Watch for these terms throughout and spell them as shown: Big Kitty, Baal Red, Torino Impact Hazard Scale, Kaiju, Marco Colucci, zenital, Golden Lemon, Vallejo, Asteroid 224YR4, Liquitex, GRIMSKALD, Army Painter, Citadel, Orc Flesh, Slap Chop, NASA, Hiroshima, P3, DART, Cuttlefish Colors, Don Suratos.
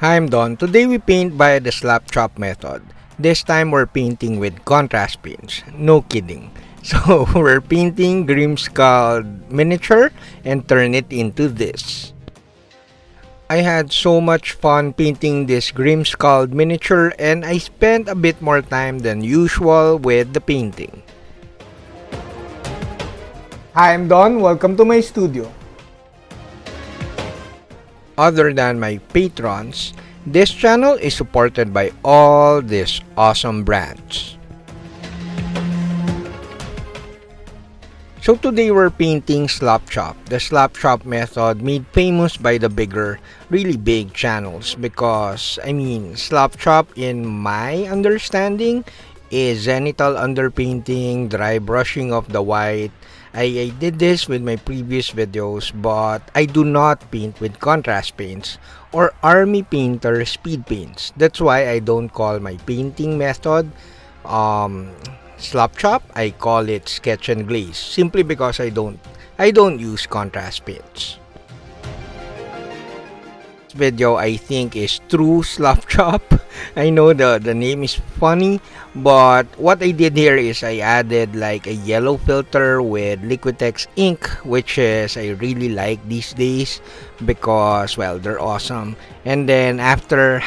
Hi, I'm Don. Today we paint by the Slap Chop method. This time we're painting with contrast paints. No kidding. So we're painting GRIMSKALD miniature and turn it into this. I had so much fun painting this GRIMSKALD miniature and I spent a bit more time than usual with the painting. Hi, I'm Don. Welcome to my studio. Other than my patrons, this channel is supported by all these awesome brands. So today we're painting Slap Chop, the Slap Chop method made famous by the bigger, really big channels because, I mean, Slap Chop in my understanding is zenital underpainting, dry brushing of the white. I did this with my previous videos, but I do not paint with contrast paints or Army Painter speed paints. That's why I don't call my painting method Slap Chop. I call it Sketch and Glaze simply because I don't use contrast paints. This video I think is true Slap Chop. I know the name is funny, but what I did here is I added like a yellow filter with Liquitex ink, which is I really like these days because, well, they're awesome. And then after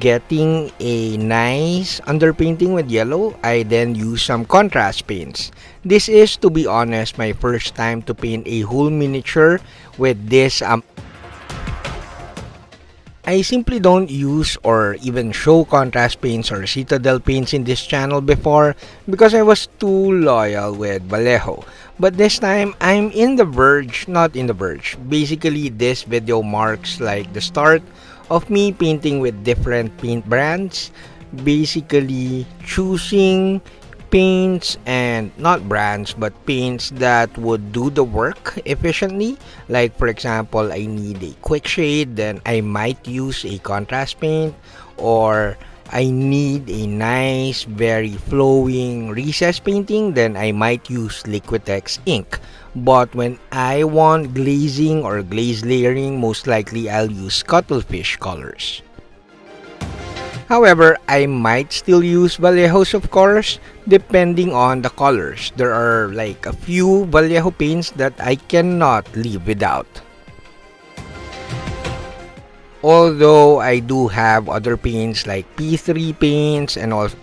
getting a nice underpainting with yellow, I then use some contrast paints. This is, to be honest, my first time to paint a whole miniature with this. I simply don't use or even show contrast paints or Citadel paints in this channel before because I was too loyal with Vallejo. But this time, I'm not in the verge. Basically, this video marks like the start of me painting with different paint brands. Basically, choosing paints and not brands but paints that would do the work efficiently. Like for example, I need a quick shade, then I might use a contrast paint, or I need a nice very flowing recess painting, then I might use Liquitex ink. But when I want glazing or glaze layering, most likely I'll use Cuttlefish Colors. However, I might still use Vallejos, of course, depending on the colors. There are like a few Vallejo paints that I cannot live without. Although I do have other paints like P3 paints, and of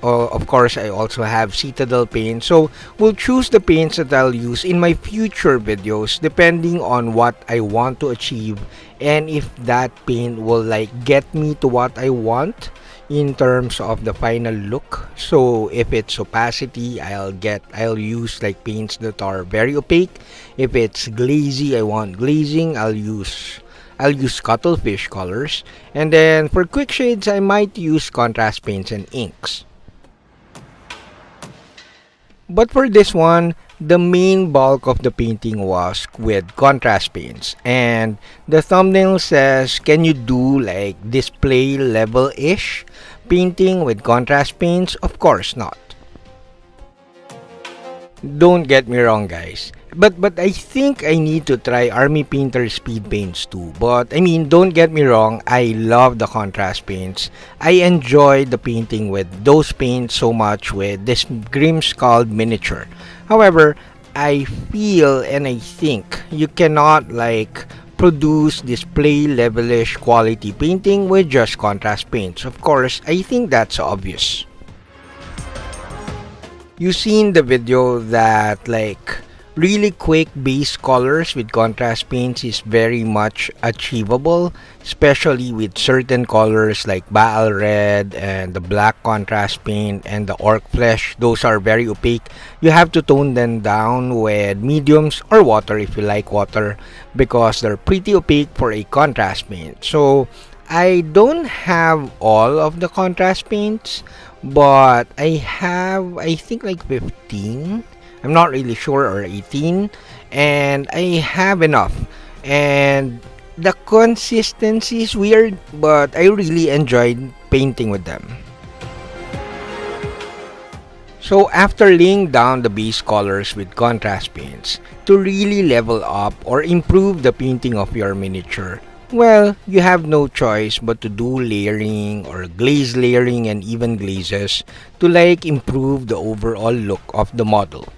course I also have Citadel paints. So we'll choose the paints that I'll use in my future videos depending on what I want to achieve and if that paint will like get me to what I want in terms of the final look. So if it's opacity, I'll use like paints that are very opaque. If it's glazy, I want glazing, I'll use Cuttlefish Colors. And then for quick shades, I might use contrast paints and inks. But for this one, the main bulk of the painting was with contrast paints, and the thumbnail says, can you do like display level-ish painting with contrast paints? Of course not. Don't get me wrong, guys, but I think I need to try Army Painter speed paints too. But I mean, don't get me wrong, I love the contrast paints. I enjoy the painting with those paints so much with this GRIMSKALD miniature. However, I feel and I think you cannot like produce display levelish quality painting with just contrast paints. Of course, I think that's obvious. You see in the video that like really quick base colors with contrast paints is very much achievable, especially with certain colors like Baal Red and the black contrast paint and the Orc Flesh. Those are very opaque. You have to tone them down with mediums or water if you like water because they're pretty opaque for a contrast paint. So I don't have all of the contrast paints, but I have, I think, like 15. I'm not really sure, or 18, and I have enough. And the consistency is weird, but I really enjoyed painting with them. So after laying down the base colors with contrast paints, to really level up or improve the painting of your miniature, Well, you have no choice but to do layering or glaze layering and even glazes to like improve the overall look of the model.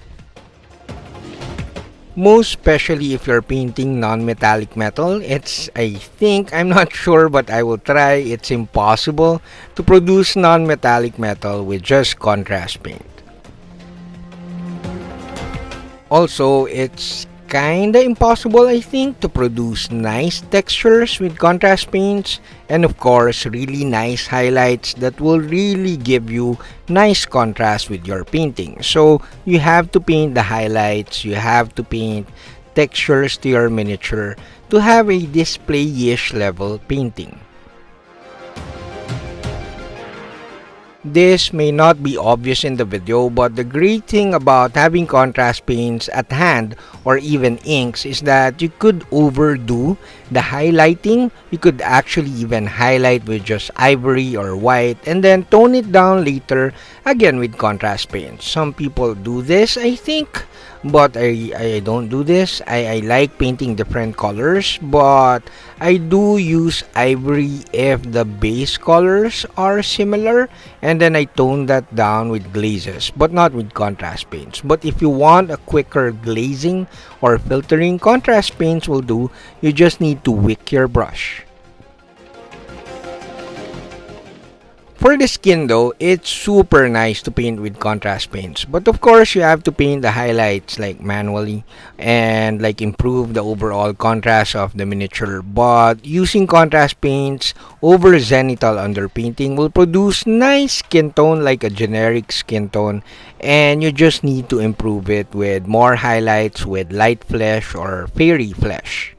Most especially if you're painting non-metallic metal, I'm not sure but I will try, it's impossible to produce non-metallic metal with just contrast paint. Also, it's kinda impossible I think to produce nice textures with contrast paints and of course really nice highlights that will really give you nice contrast with your painting. So you have to paint the highlights, you have to paint textures to your miniature to have a display-ish level painting. This may not be obvious in the video, but the great thing about having contrast paints at hand or even inks is that you could overdo the highlighting. You could actually even highlight with just ivory or white and then tone it down later again with contrast paints. Some people do this I think, but I don't do this. I like painting different colors, but I do use ivory if the base colors are similar, and then I tone that down with glazes but not with contrast paints. But if you want a quicker glazing or filtering, contrast paints will do. You just need to wick your brush. For the skin though, it's super nice to paint with contrast paints, but of course you have to paint the highlights like manually and like improve the overall contrast of the miniature. But using contrast paints over zenital underpainting will produce nice skin tone, like a generic skin tone, and you just need to improve it with more highlights with light flesh or fairy flesh.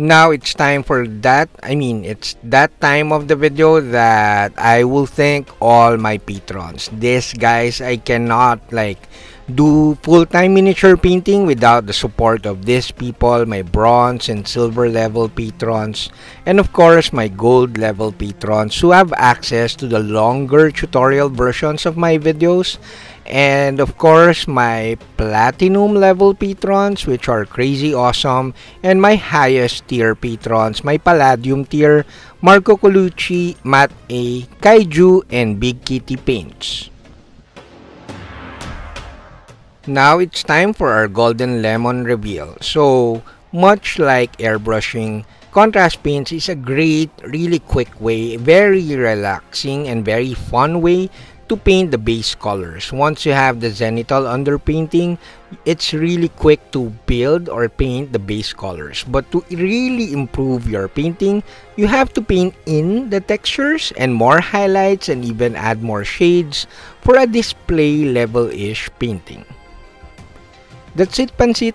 Now it's time for that, it's that time of the video that I will thank all my patrons. This guys, I cannot do full-time miniature painting without the support of these people, my bronze and silver level patrons, and of course my gold level patrons who have access to the longer tutorial versions of my videos, and of course my platinum level patrons which are crazy awesome, and my highest tier patrons, my palladium tier, Marco Colucci, Matt A, Kaiju, and Big Kitty Paints. Now it's time for our Golden Lemon reveal. So much like airbrushing, contrast paints is a great, really quick way, very relaxing and very fun way to paint the base colors. Once you have the zenital underpainting, it's really quick to build or paint the base colors. But to really improve your painting, you have to paint in the textures and more highlights and even add more shades for a display level-ish painting. That's it, Pansit.